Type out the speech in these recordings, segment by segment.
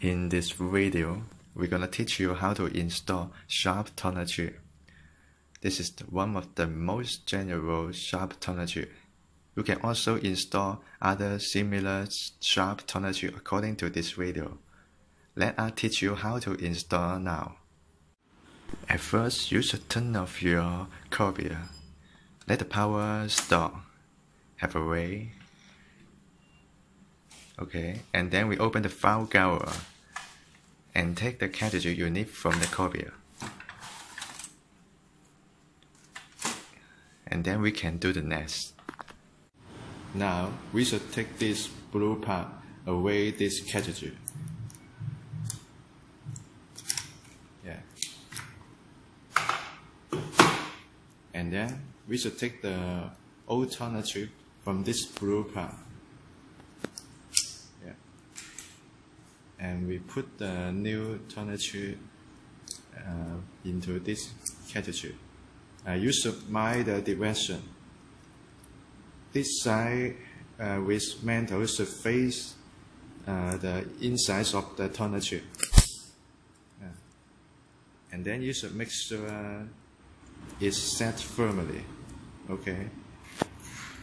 In this video, we're gonna teach you how to install Sharp Tonality. This is one of the most general Sharp Tonality. You can also install other similar Sharp Tonality according to this video. Let us teach you how to install now. At first, you should turn off your copier. Let the power stop. Have a way. Okay, and then we open the file gallery and take the cartridge you need from the copier. And then we can do the next. Now we should take this blue part away, this cartridge. Yeah. And then we should take the old tonality from this blue part. And we put the new tonality into this cartridge. You should mind the direction. This side with metal should face the insides of the tonality. And then you should make sure it's set firmly. Okay.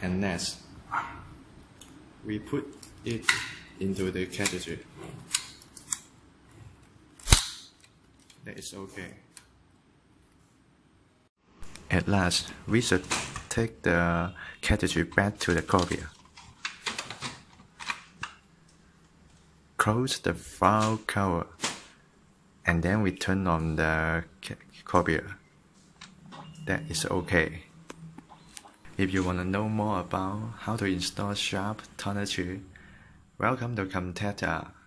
And next, we put it into the cartridge. It's okay. At last, we should take the cartridge back to the copier. Close the file cover, and then we turn on the copier. That is okay. If you want to know more about how to install Sharp Tonality, welcome to contact us.